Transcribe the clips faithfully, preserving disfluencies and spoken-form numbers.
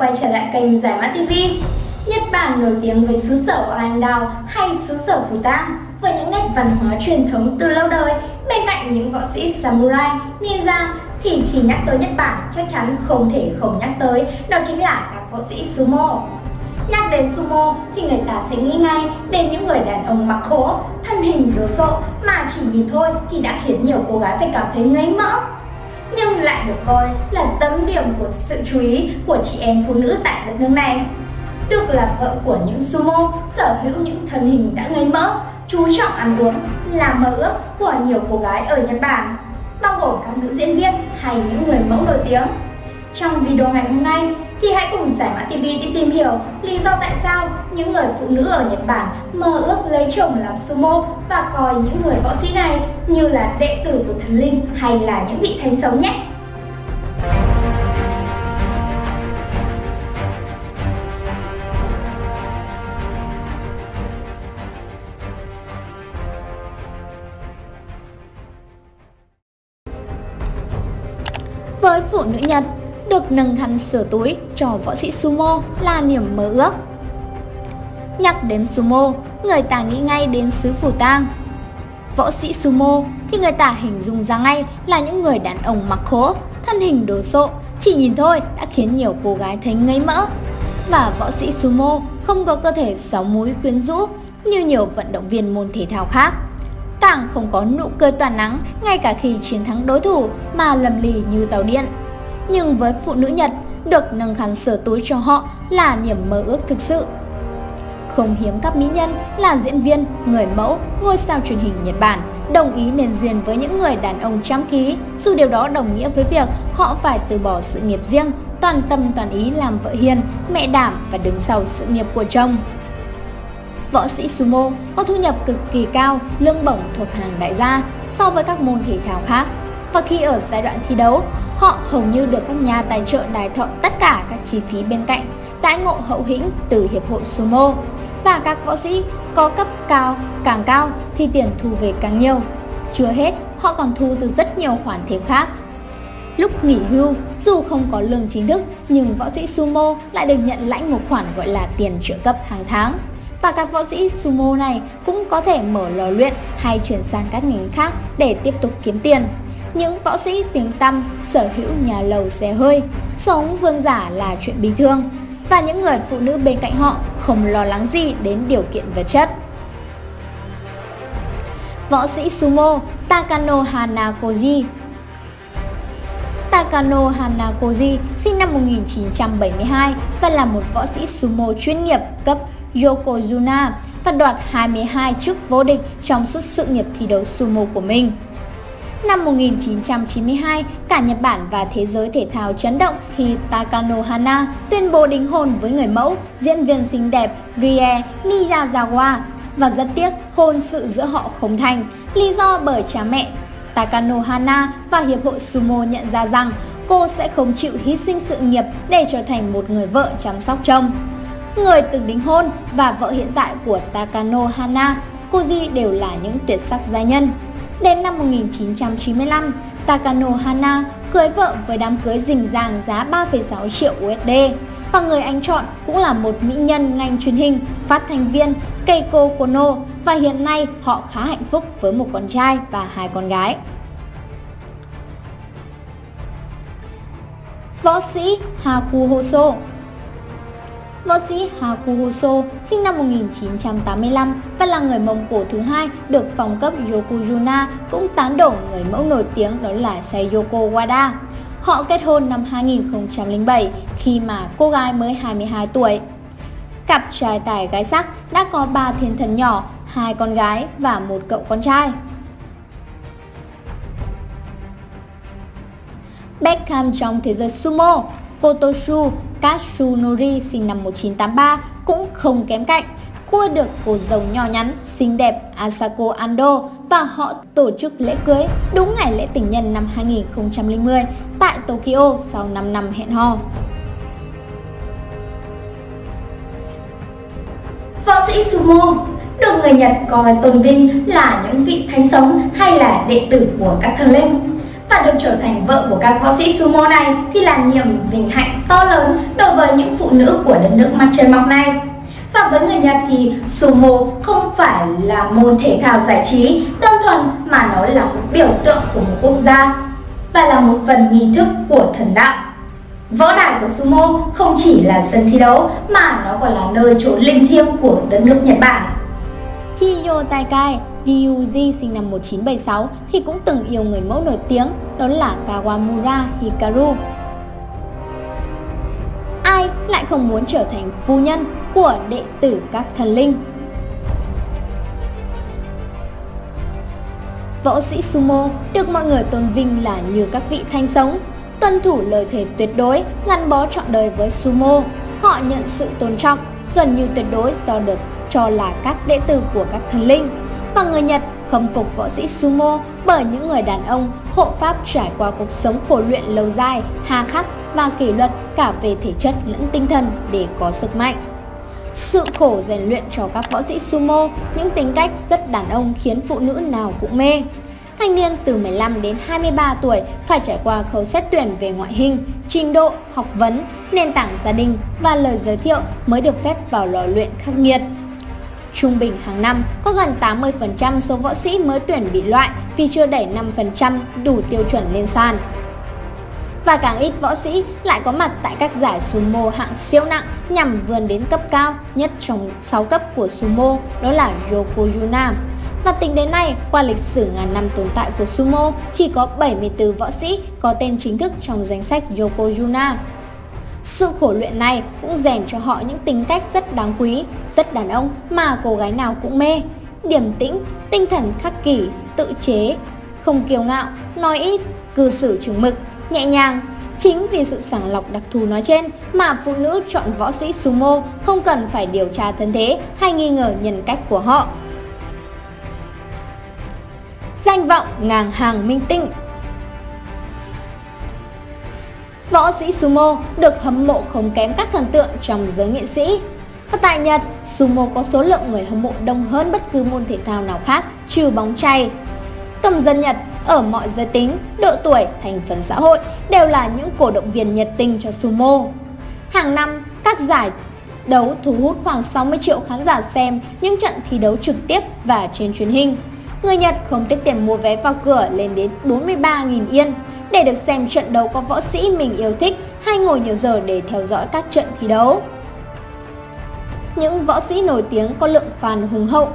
đã quay trở lại kênh Giải Mã ti vi. Nhật Bản nổi tiếng với xứ sở hoa anh đào hay xứ sở phủ tang, với những nét văn hóa truyền thống từ lâu đời. Bên cạnh những võ sĩ samurai, ninja, thì khi nhắc tới Nhật Bản chắc chắn không thể không nhắc tới, đó chính là các võ sĩ sumo. Nhắc đến sumo thì người ta sẽ nghĩ ngay đến những người đàn ông mặc khố, thân hình đồ sộ mà chỉ nhìn thôi thì đã khiến nhiều cô gái phải cảm thấy ngấy mỡ. Nhưng lại được coi là tấm điểm của sự chú ý của chị em phụ nữ tại đất nước này. Được làm vợ của những sumo sở hữu những thân hình đã ngấy mỡ, chú trọng ăn uống là mơ ước của nhiều cô gái ở Nhật Bản, bao gồm các nữ diễn viên hay những người mẫu nổi tiếng. Trong video ngày hôm nay thì hãy cùng Giải Mã ti vi đi tìm hiểu lý do tại sao những người phụ nữ ở Nhật Bản mơ ước lấy chồng làm sumo và coi những người võ sĩ này như là đệ tử của thần linh hay là những vị thánh sống nhé. Với phụ nữ Nhật, được nâng khăn sửa túi cho võ sĩ sumo là niềm mơ ước. Nhắc đến sumo, người ta nghĩ ngay đến xứ phủ tang. Võ sĩ sumo thì người ta hình dung ra ngay là những người đàn ông mặc khố, thân hình đồ sộ, chỉ nhìn thôi đã khiến nhiều cô gái thấy ngấy mỡ. Và võ sĩ sumo không có cơ thể sáu múi quyến rũ như nhiều vận động viên môn thể thao khác. Càng không có nụ cười tỏa nắng ngay cả khi chiến thắng đối thủ mà lầm lì như tàu điện. Nhưng với phụ nữ Nhật, được nâng khăn sửa túi cho họ là niềm mơ ước thực sự. Không hiếm các mỹ nhân là diễn viên, người mẫu, ngôi sao truyền hình Nhật Bản đồng ý nên duyên với những người đàn ông chăm ký, dù điều đó đồng nghĩa với việc họ phải từ bỏ sự nghiệp riêng, toàn tâm toàn ý làm vợ hiền, mẹ đảm và đứng sau sự nghiệp của chồng. Võ sĩ sumo có thu nhập cực kỳ cao, lương bổng thuộc hàng đại gia so với các môn thể thao khác, và khi ở giai đoạn thi đấu, họ hầu như được các nhà tài trợ đài thọ tất cả các chi phí bên cạnh, đãi ngộ hậu hĩnh từ hiệp hội sumo. Và các võ sĩ có cấp cao càng cao thì tiền thu về càng nhiều. Chưa hết, họ còn thu từ rất nhiều khoản thêm khác. Lúc nghỉ hưu, dù không có lương chính thức, nhưng võ sĩ sumo lại được nhận lãnh một khoản gọi là tiền trợ cấp hàng tháng. Và các võ sĩ sumo này cũng có thể mở lò luyện hay chuyển sang các ngành khác để tiếp tục kiếm tiền. Những võ sĩ tiếng tăm sở hữu nhà lầu xe hơi, sống vương giả là chuyện bình thường, và những người phụ nữ bên cạnh họ không lo lắng gì đến điều kiện vật chất. Võ sĩ sumo Takanohana Kōji. Takanohana Kōji sinh năm một nghìn chín trăm bảy mươi hai và là một võ sĩ sumo chuyên nghiệp cấp Yokozuna và đoạt hai mươi hai chức vô địch trong suốt sự nghiệp thi đấu sumo của mình. Năm một nghìn chín trăm chín mươi hai, cả Nhật Bản và thế giới thể thao chấn động khi Takanohana tuyên bố đính hôn với người mẫu, diễn viên xinh đẹp Rie Miyazawa. Và rất tiếc, hôn sự giữa họ không thành, lý do bởi cha mẹ Takanohana và Hiệp hội Sumo nhận ra rằng cô sẽ không chịu hy sinh sự nghiệp để trở thành một người vợ chăm sóc chồng. Người từng đính hôn và vợ hiện tại của Takanohana, Kōji đều là những tuyệt sắc giai nhân. Đến năm một nghìn chín trăm chín mươi lăm, Takanohana cưới vợ với đám cưới rình ràng giá ba phẩy sáu triệu u ét đê, và người anh chọn cũng là một mỹ nhân ngành truyền hình, phát thanh viên Keiko Kono, và hiện nay họ khá hạnh phúc với một con trai và hai con gái. Võ sĩ Hakuho. Võ sĩ Hakuho sinh năm một nghìn chín trăm tám mươi lăm và là người Mông Cổ thứ hai được phong cấp Yokozuna cũng tán đổ người mẫu nổi tiếng đó là Sayoko Wada. Họ kết hôn năm hai nghìn không trăm lẻ bảy khi mà cô gái mới hai mươi hai tuổi. Cặp trai tài gái sắc đã có ba thiên thần nhỏ, hai con gái và một cậu con trai. Beckham trong thế giới sumo. Kotoshu Katsunori sinh năm một nghìn chín trăm tám mươi ba cũng không kém cạnh, cua được cô dâu nhỏ nhắn, xinh đẹp Asako Ando, và họ tổ chức lễ cưới đúng ngày lễ tình nhân năm hai nghìn không trăm lẻ mười tại Tokyo sau năm năm hẹn hò. Võ sĩ sumo được người Nhật coi tôn vinh là những vị thánh sống hay là đệ tử của các thần linh. Và được trở thành vợ của các võ sĩ sumo này thì là niềm vinh hạnh to lớn đối với những phụ nữ của đất nước mặt trời mọc này. Và với người Nhật thì sumo không phải là môn thể thao giải trí đơn thuần mà nó là một biểu tượng của một quốc gia và là một phần nghi thức của thần đạo. Võ đài của sumo không chỉ là sân thi đấu mà nó còn là nơi trốn linh thiêng của đất nước Nhật Bản. Chiyo Taikai, Diyuji sinh năm một nghìn chín trăm bảy mươi sáu thì cũng từng yêu người mẫu nổi tiếng, đó là Kawamura Hikaru. Ai lại không muốn trở thành phu nhân của đệ tử các thần linh? Võ sĩ sumo được mọi người tôn vinh là như các vị thánh sống, tuân thủ lời thề tuyệt đối, gắn bó trọn đời với sumo. Họ nhận sự tôn trọng gần như tuyệt đối do được cho là các đệ tử của các thần linh. Và người Nhật khâm phục võ sĩ sumo bởi những người đàn ông hộ pháp trải qua cuộc sống khổ luyện lâu dài, hà khắc và kỷ luật cả về thể chất lẫn tinh thần để có sức mạnh. Sự khổ rèn luyện cho các võ sĩ sumo, những tính cách rất đàn ông khiến phụ nữ nào cũng mê. Thanh niên từ mười lăm đến hai mươi ba tuổi phải trải qua khâu xét tuyển về ngoại hình, trình độ, học vấn, nền tảng gia đình và lời giới thiệu mới được phép vào lò luyện khắc nghiệt. Trung bình hàng năm có gần tám mươi phần trăm số võ sĩ mới tuyển bị loại vì chưa đẩy năm phần trăm đủ tiêu chuẩn lên sàn. Và càng ít võ sĩ lại có mặt tại các giải sumo hạng siêu nặng nhằm vươn đến cấp cao nhất trong sáu cấp của sumo, đó là Yokozuna. Và tính đến nay, qua lịch sử ngàn năm tồn tại của sumo, chỉ có bảy mươi tư võ sĩ có tên chính thức trong danh sách Yokozuna. Sự khổ luyện này cũng rèn cho họ những tính cách rất đáng quý, rất đàn ông mà cô gái nào cũng mê. Điềm tĩnh, tinh thần khắc kỷ, tự chế, không kiêu ngạo, nói ít, cư xử chừng mực, nhẹ nhàng. Chính vì sự sàng lọc đặc thù nói trên mà phụ nữ chọn võ sĩ sumo không cần phải điều tra thân thế hay nghi ngờ nhân cách của họ. Danh vọng ngang hàng minh tinh. Võ sĩ sumo được hâm mộ không kém các thần tượng trong giới nghệ sĩ. Và tại Nhật, sumo có số lượng người hâm mộ đông hơn bất cứ môn thể thao nào khác trừ bóng chày. Công dân Nhật ở mọi giới tính, độ tuổi, thành phần xã hội đều là những cổ động viên nhiệt tình cho sumo. Hàng năm, các giải đấu thu hút khoảng sáu mươi triệu khán giả xem những trận thi đấu trực tiếp và trên truyền hình. Người Nhật không tiếc tiền mua vé vào cửa lên đến bốn mươi ba nghìn yên để được xem trận đấu có võ sĩ mình yêu thích hay ngồi nhiều giờ để theo dõi các trận thi đấu. Những võ sĩ nổi tiếng có lượng fan hùng hậu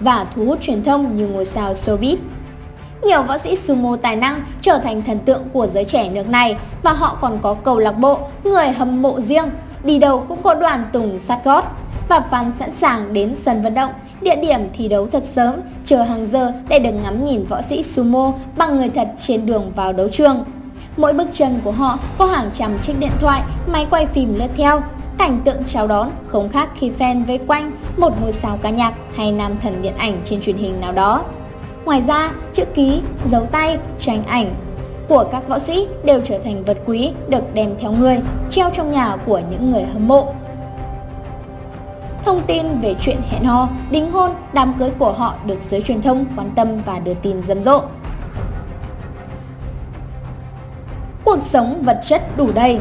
và thu hút truyền thông như ngôi sao showbiz. Nhiều võ sĩ sumo tài năng trở thành thần tượng của giới trẻ nước này và họ còn có câu lạc bộ, người hâm mộ riêng, đi đâu cũng có đoàn tùng sát gót và fan sẵn sàng đến sân vận động, địa điểm thi đấu thật sớm, chờ hàng giờ để được ngắm nhìn võ sĩ sumo bằng người thật trên đường vào đấu trường. Mỗi bước chân của họ có hàng trăm chiếc điện thoại, máy quay phim lướt theo. Cảnh tượng chào đón không khác khi fan vây quanh một ngôi sao ca nhạc hay nam thần điện ảnh trên truyền hình nào đó. Ngoài ra, chữ ký, dấu tay, tranh ảnh của các võ sĩ đều trở thành vật quý được đem theo người, treo trong nhà của những người hâm mộ. Thông tin về chuyện hẹn hò, đính hôn, đám cưới của họ được giới truyền thông quan tâm và đưa tin rầm rộ. Cuộc sống vật chất đủ đầy.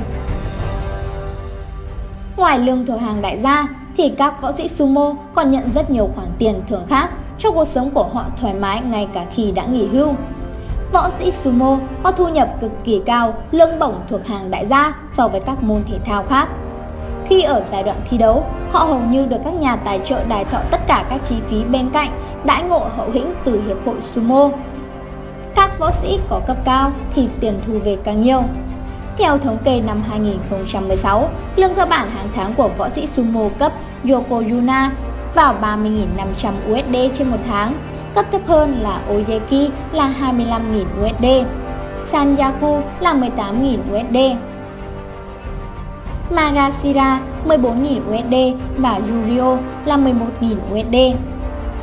Ngoài lương thổ hàng đại gia thì các võ sĩ sumo còn nhận rất nhiều khoản tiền thưởng khác cho cuộc sống của họ thoải mái ngay cả khi đã nghỉ hưu. Võ sĩ sumo có thu nhập cực kỳ cao, lương bổng thuộc hàng đại gia so với các môn thể thao khác. Khi ở giai đoạn thi đấu, họ hầu như được các nhà tài trợ đài thọ tất cả các chi phí bên cạnh, đãi ngộ hậu hĩnh từ hiệp hội sumo. Các võ sĩ có cấp cao thì tiền thu về càng nhiều. Theo thống kê năm hai nghìn không trăm mười sáu, lương cơ bản hàng tháng của võ sĩ sumo cấp Yokozuna vào ba mươi nghìn năm trăm u ét đê trên một tháng, cấp thấp hơn là Oyeki là hai mươi lăm nghìn u ét đê, Sanyaku là mười tám nghìn u ét đê, Magashira mười bốn nghìn u ét đê và Yurio là mười một nghìn u ét đê.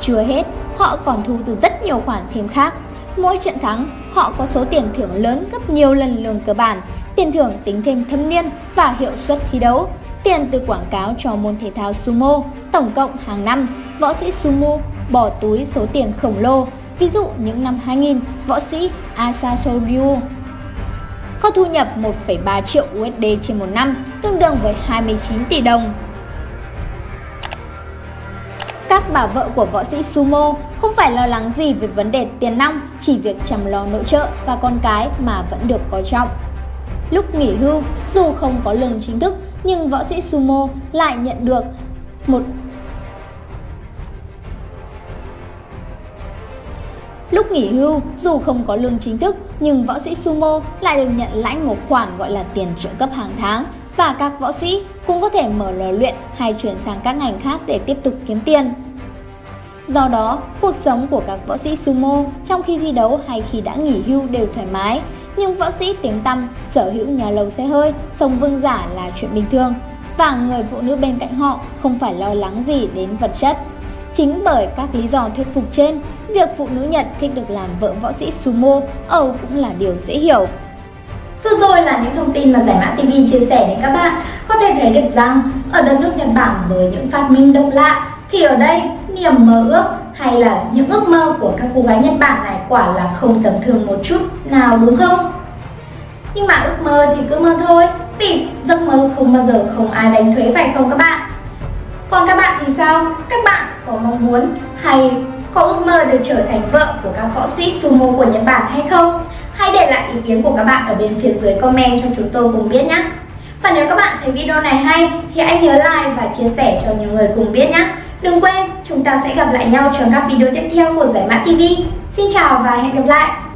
Chưa hết, họ còn thu từ rất nhiều khoản thêm khác. Mỗi trận thắng, họ có số tiền thưởng lớn gấp nhiều lần lương cơ bản, tiền thưởng tính thêm thâm niên và hiệu suất thi đấu, tiền từ quảng cáo cho môn thể thao sumo. Tổng cộng hàng năm, võ sĩ sumo bỏ túi số tiền khổng lồ ví dụ những năm hai nghìn, võ sĩ Asashoryu có thu nhập một phẩy ba triệu u ét đê trên một năm, tương đương với hai mươi chín tỷ đồng. Các bà vợ của võ sĩ sumo không phải lo lắng gì về vấn đề tiền nong, chỉ việc chăm lo nội trợ và con cái mà vẫn được coi trọng. Lúc nghỉ hưu, dù không có lương chính thức, nhưng võ sĩ sumo lại nhận được một Lúc nghỉ hưu, dù không có lương chính thức, nhưng võ sĩ sumo lại được nhận lãnh một khoản gọi là tiền trợ cấp hàng tháng, và các võ sĩ cũng có thể mở lò luyện hay chuyển sang các ngành khác để tiếp tục kiếm tiền. Do đó, cuộc sống của các võ sĩ sumo trong khi thi đấu hay khi đã nghỉ hưu đều thoải mái, nhưng võ sĩ tiếng tăm sở hữu nhà lầu xe hơi, sống vương giả là chuyện bình thường, và người phụ nữ bên cạnh họ không phải lo lắng gì đến vật chất. Chính bởi các lý do thuyết phục trên, việc phụ nữ Nhật thích được làm vợ võ sĩ sumo âu cũng là điều dễ hiểu. Vừa rồi là những thông tin mà Giải Mã ti vi chia sẻ đến các bạn. Có thể thấy được rằng ở đất nước Nhật Bản với những phát minh độc lạ thì ở đây niềm mơ ước hay là những ước mơ của các cô gái Nhật Bản này quả là không tầm thường một chút nào, đúng không? Nhưng mà ước mơ thì cứ mơ thôi, vì giấc mơ không bao giờ không ai đánh thuế, phải không các bạn? Còn các bạn thì sao? Các bạn có mong muốn hay có ước mơ được trở thành vợ của các võ sĩ sumo của Nhật Bản hay không? Hãy để lại ý kiến của các bạn ở bên phía dưới comment cho chúng tôi cùng biết nhé. Và nếu các bạn thấy video này hay thì hãy nhớ like và chia sẻ cho nhiều người cùng biết nhé. Đừng quên, chúng ta sẽ gặp lại nhau trong các video tiếp theo của Giải Mã ti vi. Xin chào và hẹn gặp lại!